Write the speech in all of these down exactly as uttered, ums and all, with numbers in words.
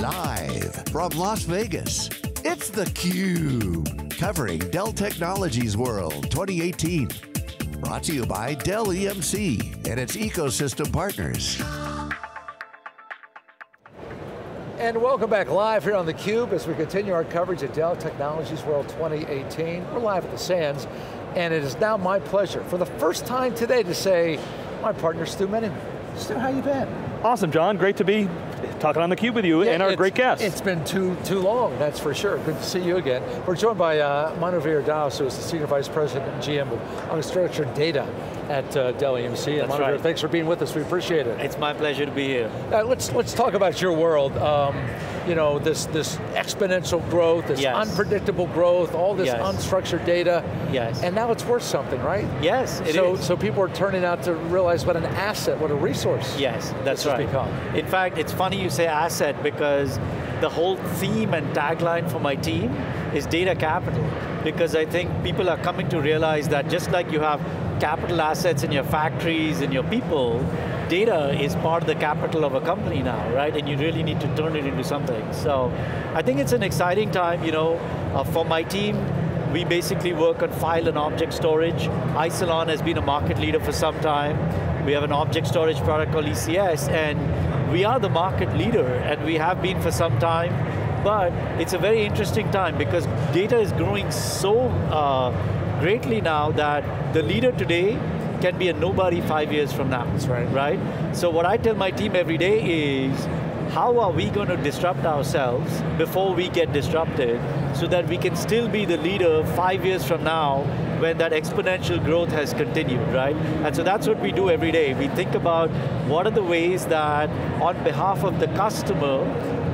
Live from Las Vegas, it's theCUBE, covering Dell Technologies World twenty eighteen. Brought to you by Dell E M C and its ecosystem partners. And welcome back live here on theCUBE as we continue our coverage of Dell Technologies World twenty eighteen. We're live at the Sands, and it is now my pleasure for the first time today to say, my partner Stu Miniman. Stu, how you been? Awesome, John, great to be talking on theCUBE with you yeah, and our great guests. It's been too too long, that's for sure. Good to see you again. We're joined by uh, Manuvir Das, who is the Senior Vice President and G M of Unstructured Data at uh, Dell E M C. And Manuvir, right. Thanks for being with us, we appreciate it. It's my pleasure to be here. Uh, let's, let's talk about your world. Um, you know, this, this exponential growth, this yes. unpredictable growth, all this yes. unstructured data. Yes. And now it's worth something, right? Yes, it so, is. So people are turning out to realize what an asset, what a resource. Yes, that's right. Become. In fact, it's funny you say asset because the whole theme and tagline for my team is data capital, because I think people are coming to realize that just like you have capital assets in your factories and your people, data is part of the capital of a company now, right? And you really need to turn it into something. So I think it's an exciting time, you know, uh, for my team. We basically work on file and object storage. Isilon has been a market leader for some time. We have an object storage product called E C S, and we are the market leader, and we have been for some time, but it's a very interesting time because data is growing so uh, greatly now that the leader today can be a nobody five years from now. That's right. Right? So what I tell my team every day is, how are we going to disrupt ourselves before we get disrupted so that we can still be the leader five years from now when that exponential growth has continued, right? And so that's what we do every day. We think about what are the ways that on behalf of the customer,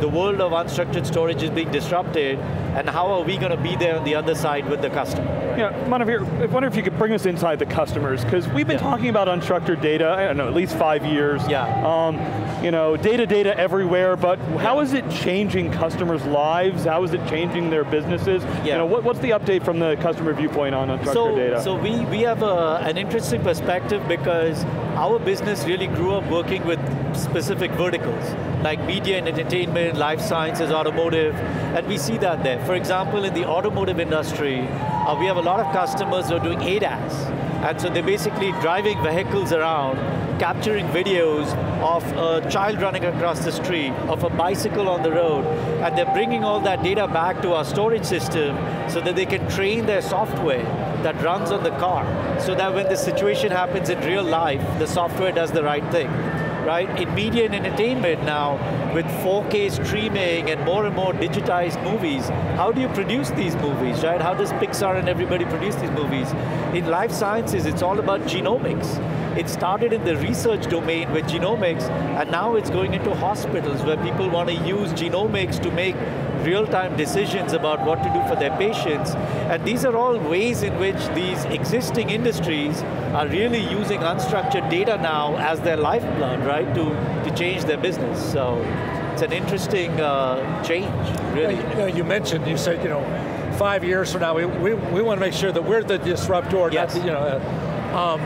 the world of unstructured storage is being disrupted, and how are we going to be there on the other side with the customer? Right? Yeah, Manuvir, I wonder if you could bring us inside the customers, because we've been yeah. talking about unstructured data, I don't know, at least five years. Yeah. Um, you know, data, data everywhere, but yeah. how is it changing customers' lives? How is it changing their businesses? Yeah. You know, what, what's the update from the customer viewpoint on unstructured so, data? So we, we have a, an interesting perspective because our business really grew up working with specific verticals, like media and entertainment, life sciences, automotive, and we see that there. For example, in the automotive industry, uh, we have a lot of customers who are doing A D A S, and so they're basically driving vehicles around, capturing videos of a child running across the street, of a bicycle on the road, and they're bringing all that data back to our storage system so that they can train their software that runs on the car, so that when the situation happens in real life, the software does the right thing. Right? In media and entertainment now, with four K streaming and more and more digitized movies, how do you produce these movies, right? How does Pixar and everybody produce these movies? In life sciences, it's all about genomics. It started in the research domain with genomics, and now it's going into hospitals where people want to use genomics to make real-time decisions about what to do for their patients. And these are all ways in which these existing industries are really using unstructured data now as their lifeblood, right, to, to change their business. So it's an interesting uh, change, really. You know, you mentioned, you said, you know, five years from now, we, we, we want to make sure that we're the disruptor, yes. not the, you know, uh, um,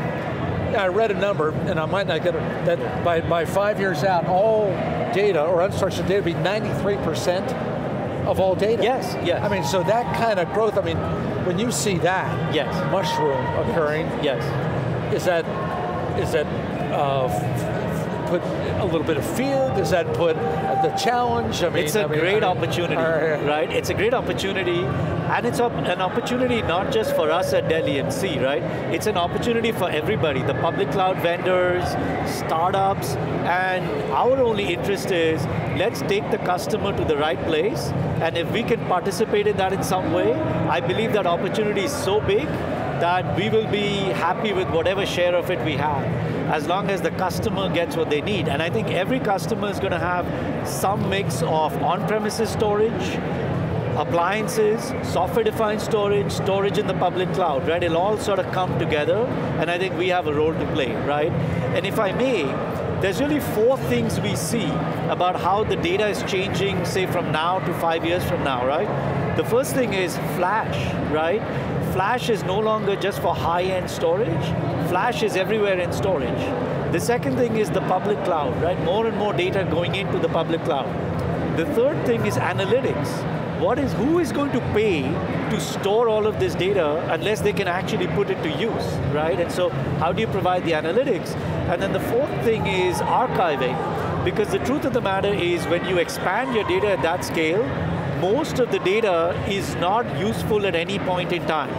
I read a number, and I might not get it, that by, by five years out, all data, or unstructured data, would be ninety-three percent of all data. Yes, yes. I mean, so that kind of growth, I mean, when you see that yes. mushroom occurring, yes. is that, is that uh, put a little bit of fear? Does that put the challenge? I mean, it's a I mean, great I mean, opportunity, uh, right? It's a great opportunity. And it's an opportunity not just for us at Dell E M C, right? It's an opportunity for everybody, the public cloud vendors, startups, and our only interest is, let's take the customer to the right place, and if we can participate in that in some way, I believe that opportunity is so big that we will be happy with whatever share of it we have, as long as the customer gets what they need. And I think every customer is going to have some mix of on-premises storage, appliances, software-defined storage, storage in the public cloud, right? It'll all sort of come together, and I think we have a role to play, right? And if I may, there's really four things we see about how the data is changing, say, from now to five years from now, right? The first thing is flash, right? Flash is no longer just for high-end storage. Flash is everywhere in storage. The second thing is the public cloud, right? More and more data going into the public cloud. The third thing is analytics. What is, who is going to pay to store all of this data unless they can actually put it to use, right? And so, how do you provide the analytics? And then the fourth thing is archiving, because the truth of the matter is when you expand your data at that scale, most of the data is not useful at any point in time.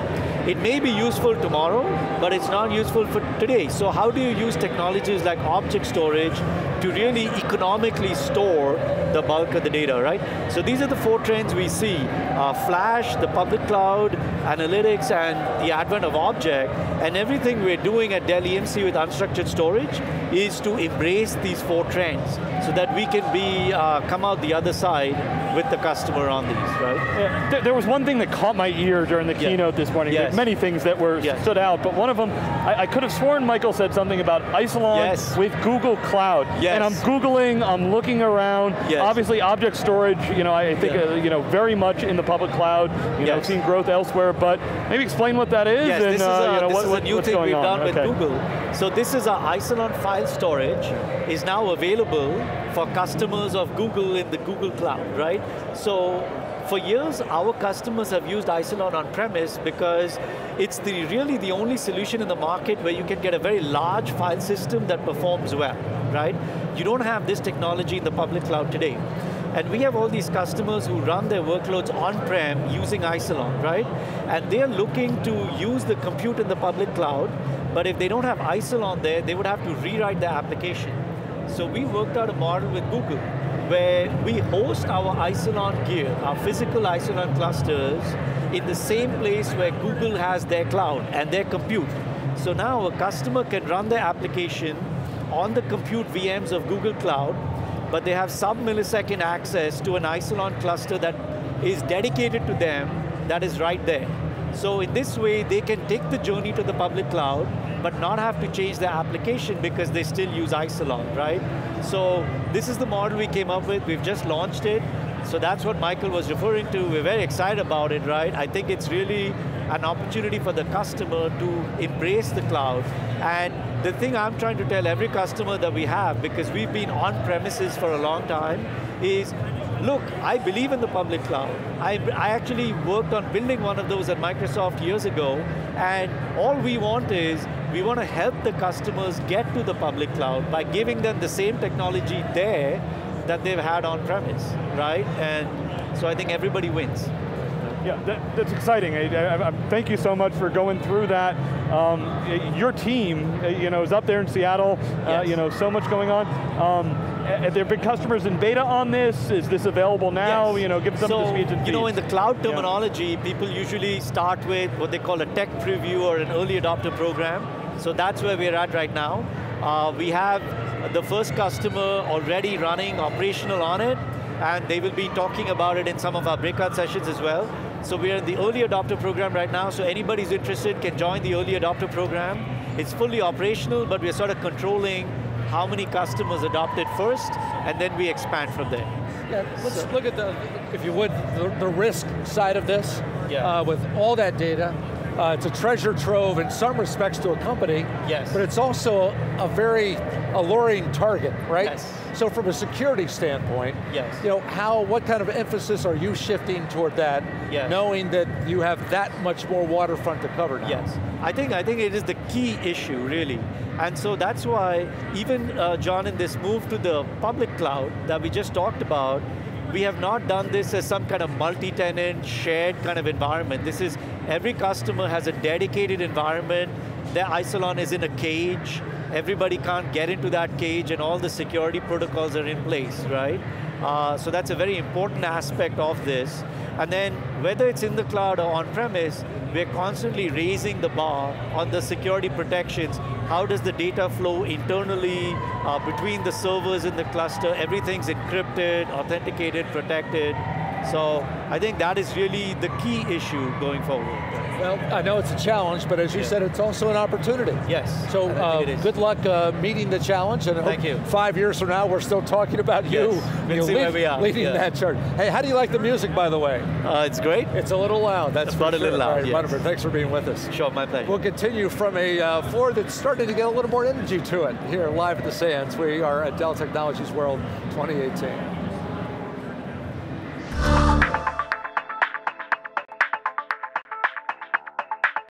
It may be useful tomorrow, but it's not useful for today. So how do you use technologies like object storage to really economically store the bulk of the data, right? So these are the four trends we see. Uh, Flash, the public cloud, analytics, and the advent of object. And everything we're doing at Dell E M C with unstructured storage is to embrace these four trends so that we can be, uh, come out the other side with the customer on these, right? Yeah. There was one thing that caught my ear during the yeah. keynote this morning. Yes. There were many things that were yes. stood out, but one of them, I, I could have sworn Michael said something about Isilon yes. with Google Cloud. Yes. And I'm Googling, I'm looking around. Yes. Obviously object storage, you know, I think yeah. uh, you know, very much in the public cloud. You yes. know, I've seen growth elsewhere, but maybe explain what that is. Yes, and, this is uh, a, you know, this what, is a new what's thing we've on. done okay. with Google. So this is our Isilon file storage is now available for customers of Google in the Google Cloud, right? So for years, our customers have used Isilon on-premise because it's the, really the only solution in the market where you can get a very large file system that performs well, right? You don't have this technology in the public cloud today. And we have all these customers who run their workloads on-prem using Isilon, right? And they're looking to use the compute in the public cloud, but if they don't have Isilon there, they would have to rewrite their application. So we worked out a model with Google where we host our Isilon gear, our physical Isilon clusters, in the same place where Google has their cloud and their compute. So now a customer can run their application on the compute V Ms of Google Cloud, but they have sub-millisecond access to an Isilon cluster that is dedicated to them, that is right there. So in this way, they can take the journey to the public cloud, but not have to change their application because they still use Isilon, right? So this is the model we came up with. We've just launched it. So that's what Michael was referring to. We're very excited about it, right? I think it's really an opportunity for the customer to embrace the cloud. And the thing I'm trying to tell every customer that we have, because we've been on premises for a long time, is look, I believe in the public cloud. I, I actually worked on building one of those at Microsoft years ago, and all we want is, we want to help the customers get to the public cloud by giving them the same technology there that they've had on-premise, right? And so I think everybody wins. Yeah, that, that's exciting. I, I, I, thank you so much for going through that. Um, your team, you know, is up there in Seattle. Yes. Uh, you know, so much going on. Um, Have there been customers in beta on this? Is this available now? Yes. You know, give some so, of the speeds and feeds. You know, in the cloud terminology, yeah. people usually start with what they call a tech preview or an early adopter program. So that's where we're at right now. Uh, we have the first customer already running operational on it, and they will be talking about it in some of our breakout sessions as well. So we're in the early adopter program right now, so anybody who's interested can join the early adopter program. It's fully operational, but we're sort of controlling how many customers adopt it first, and then we expand from there. Yeah, let's so. look at the, if you would, the, the risk side of this, yeah. uh, with all that data. Uh, it's a treasure trove in some respects to a company, yes. but it's also a, a very alluring target, right? Yes. So from a security standpoint, yes. you know, how, what kind of emphasis are you shifting toward that, yes. knowing that you have that much more waterfront to cover now? Yes, I think, I think it is the key issue, really. And so that's why, even uh, John, in this move to the public cloud that we just talked about, we have not done this as some kind of multi-tenant, shared kind of environment. This is, every customer has a dedicated environment, their Isilon is in a cage, everybody can't get into that cage, and all the security protocols are in place, right? Uh, so that's a very important aspect of this. And then, whether it's in the cloud or on-premise, we're constantly raising the bar on the security protections. How does the data flow internally, uh, between the servers in the cluster? Everything's encrypted, authenticated, protected. So I think that is really the key issue going forward. Well, I know it's a challenge, but as you yeah. said, it's also an opportunity. Yes. So uh, good luck uh, meeting the challenge, and Thank you. five years from now, we're still talking about yes. you, we'll you see lead, where we are. leading yeah. that charge. Hey, how do you like the music, by the way? Uh, it's great. It's a little loud, that's for sure. a little loud, All right, yes. Manuvir, thanks for being with us. Sure, my pleasure. We'll continue from a uh, floor that's starting to get a little more energy to it here live at the Sands. We are at Dell Technologies World twenty eighteen.